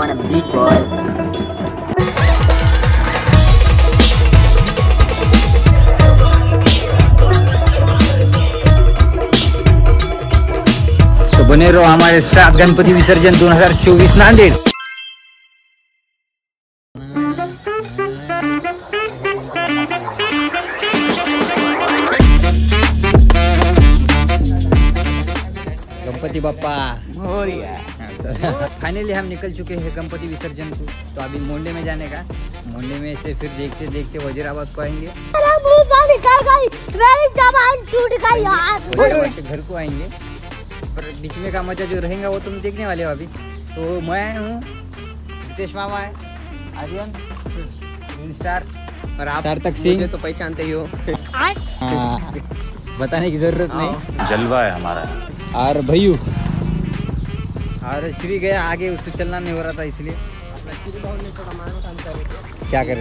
want to be boy. बने रहो हमारे साथ गणपति विसर्जन 2024 नांदेड़। गणपति बप्पा मोरिया। फाइनली हम निकल चुके हैं गणपति विसर्जन को, तो अभी मोंडे में जाने का, मोंडे में से फिर देखते देखते वजीराबाद को आएंगे, घर को आएंगे। पर बीच में का मजा जो रहेगा वो तुम देखने वाले हो। अभी तो मैं हूँ, रितेश मामा है, आर्यन स्टार, और आप सार्थक सिंह तो पहचानते ही हो। बताने की जरूरत नहीं, जलवा है हमारा। और भैयू और श्री गया आगे, उसको चलना नहीं हो रहा था इसलिए क्या कर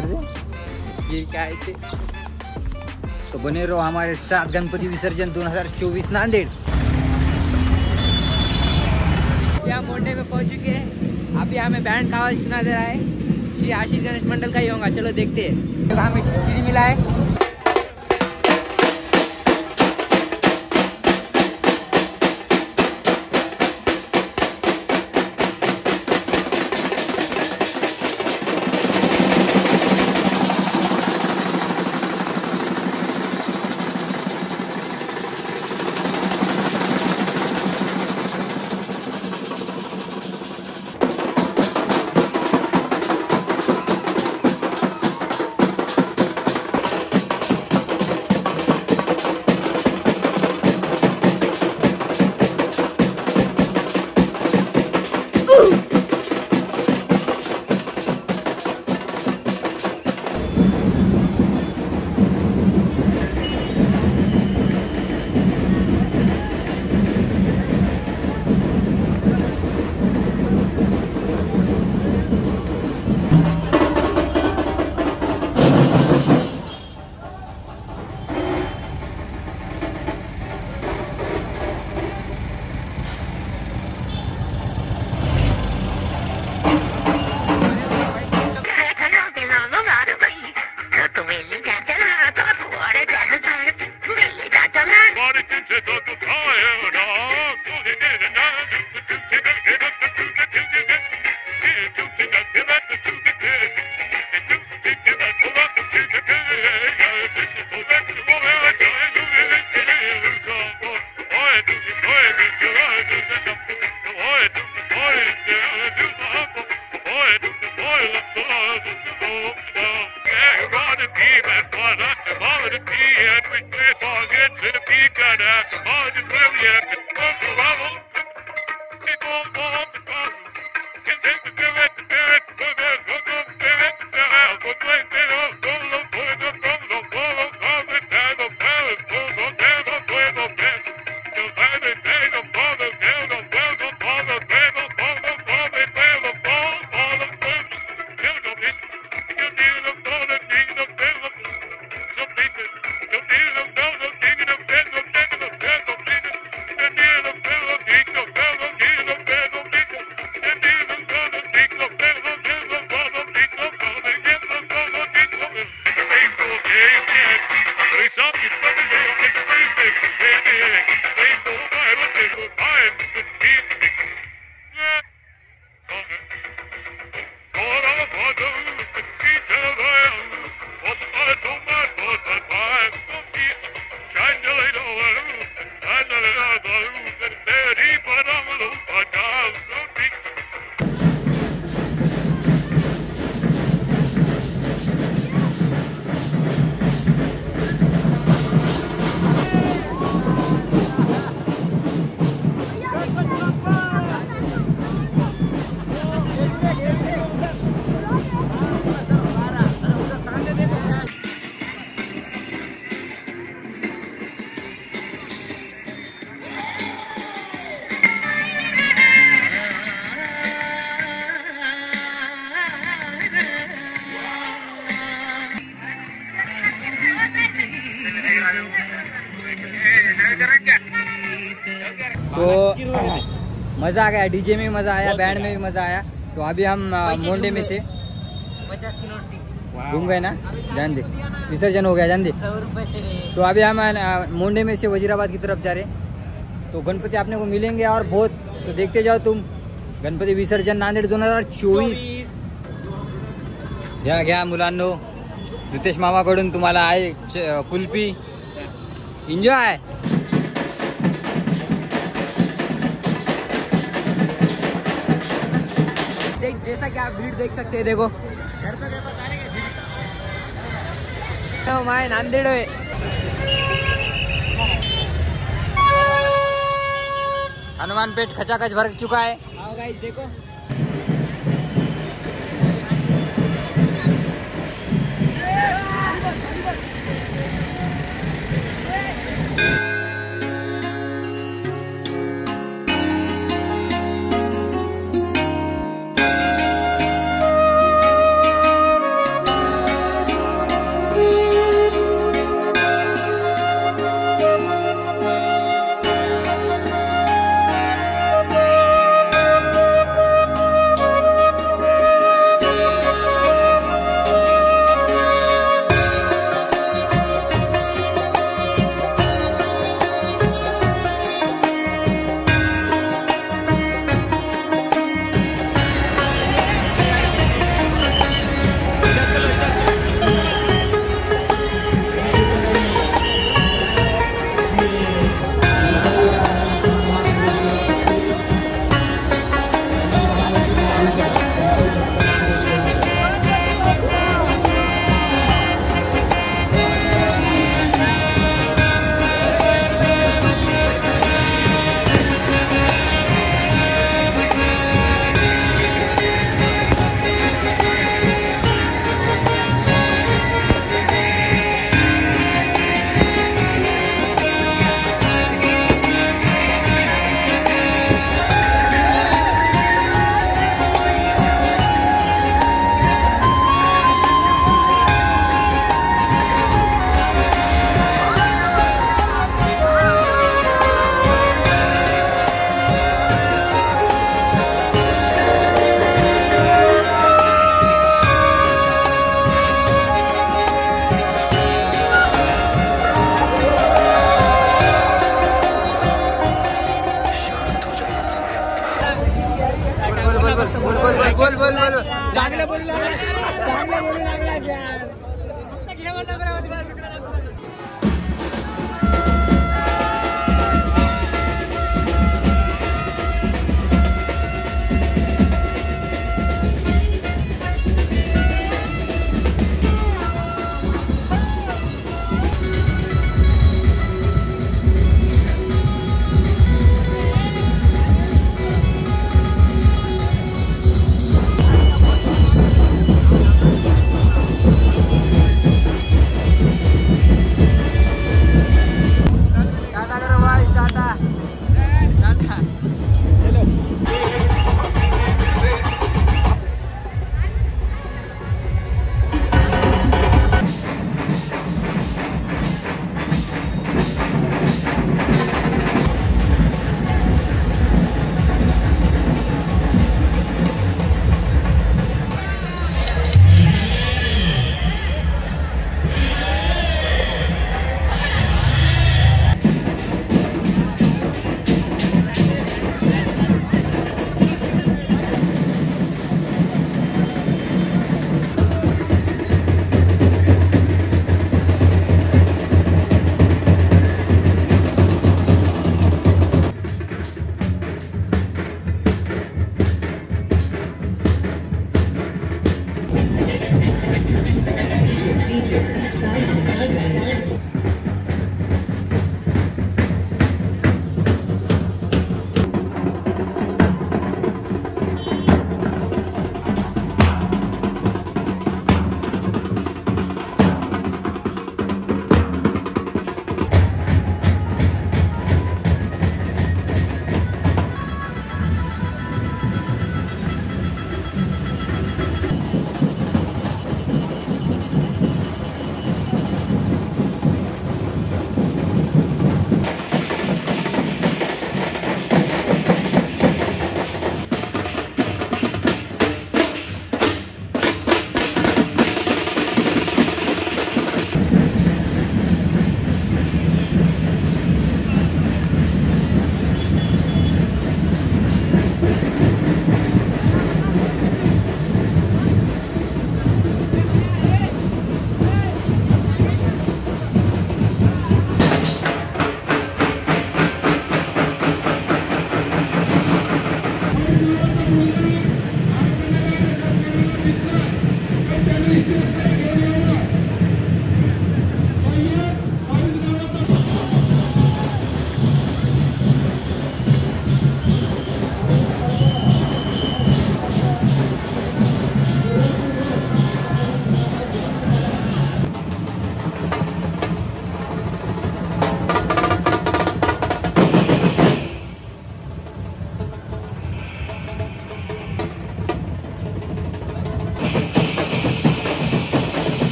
रहे थे तो बने रहो हमारे साथ गणपति विसर्जन 2024 नांदेड़। मोंडे में पहुंच चुके हैं, अभी हमें बैंड का आवाज सुना दे रहा है, श्री आशीष गणेश मंडल का ही होगा। चलो देखते हैं, कल हमें श्री मिला है। मजा आ गया, डीजे में मजा आया, बैंड में भी मजा आया। तो अभी हम मोंडे में से घूम गए ना, जान दे विसर्जन हो गया, जान दे। तो अभी हम मोंडे में से वजीराबाद की तरफ जा रहे। तो गणपति आपने को मिलेंगे और बहुत, तो देखते जाओ तुम। गणपति विसर्जन नांदेड 2024। या घ्या मुलांनो, रितेश मामाकडून तुम्हाला आहे कुल्फी, एन्जॉय। देख जैसा कि आप भीड़ देख सकते हैं, देखो तो माय नांदेड़ है। हनुमान पेट खचाखच भर चुका है। आओ गाइस देखो,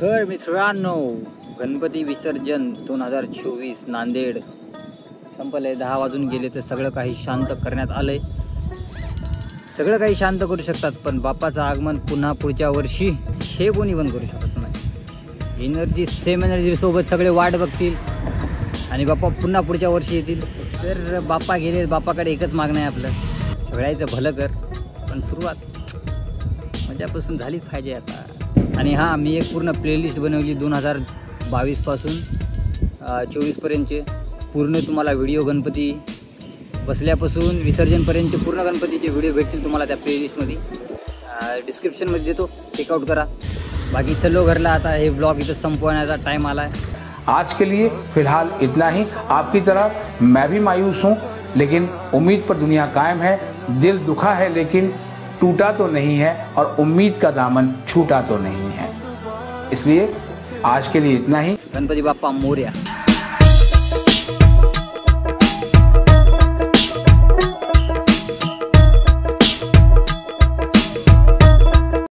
तर मित्रांनो, गणपती विसर्जन 2024 नांदेड संपले. 10 वाजून गेले तर सगळं काही शांत करण्यात आलंय. सगळं काही शांत करू शकतात, पण बाप्पाचं आगमन पुन्हा पुढच्या वर्षी हे कोणी पण करू शकत नाही. एनर्जी सेम एनर्जी सोबत सगळे वाट बघतील आणि बाप्पा पुन्हा पुढच्या वर्षी येतील. तर बाप्पा गेले, बाप्पाकडे एकच मागणं आहे आपलं, सगळ्याचं भलं कर. पण सुरुवात मजापासून झालीच पाहिजे आता. आणि हां, मी एक पूर्ण प्लेलिस्ट बनवली 2022 पासून 24 पर्यंतचे. पूर्ण तुम्हाला व्हिडिओ गणपती बसल्यापासून विसर्जनपर्यंतचे पूर्ण गणपतीचे व्हिडिओ भेटतील तुम्हाला त्या प्लेलिस्टमध्ये. डिस्क्रिप्शनमध्ये देतो, चेकआउट करा. बाकी चलो घरला, आता हे ब्लॉग इथं संपवण्याचा टाईम आला आहे. आज के लिए फिलहाल इतना ही. आपकी तरह मैं भी मायूस हूँ, लेकिन उम्मीद पर दुनिया कायम है. दिल दुखा है लेकिन टूटा तो नहीं है, और उम्मीद का दामन छूटा तो नहीं है. इसलिए आज के लिए इतना ही. गणपति बाप्पा मोरया.